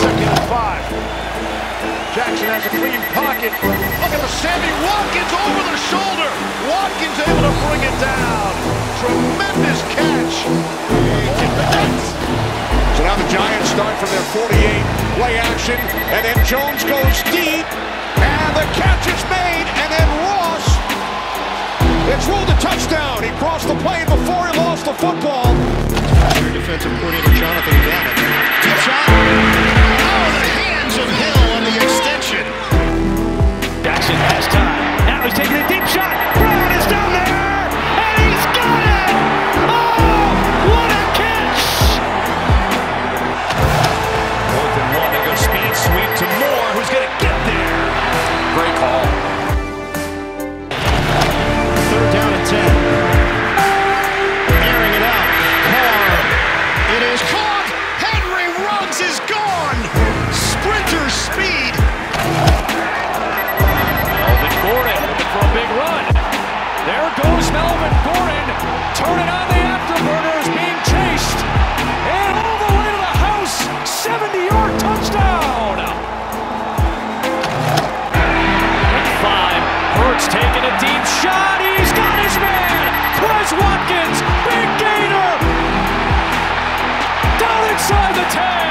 2nd and 5. Jackson has a clean pocket. Look at the Sammy Watkins over the shoulder. Watkins able to bring it down. Tremendous catch. So now the Giants start from their 48 play action, and then Jones goes deep, and the catch is made, and then Ross. It's ruled a touchdown. He crossed the plane before he lost the football. Your defensive coordinator Jonathan Gannon. Deep shot. Oh, the hands of Hill on the extension. Jackson has time. Now he's taking a deep shot. Brown is down there, and he's got it. Oh, what a catch! 4th and 1. They go speed sweep to Moore, who's going to get there. Great call. 3rd down and 10. Goes Melvin Gordon, turning on the afterburner, is being chased, and all the way to the house, 70-yard touchdown! At 5, Hurts taking a deep shot, he's got his man! Chris Watkins, big gainer! Down inside the 10!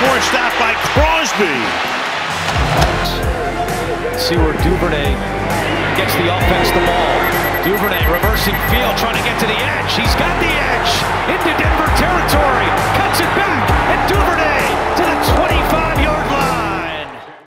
Forced out by Crosby. See where Duvernay gets the offense the ball. Duvernay reversing field, trying to get to the edge. He's got the edge into Denver territory. Cuts it back, and Duvernay.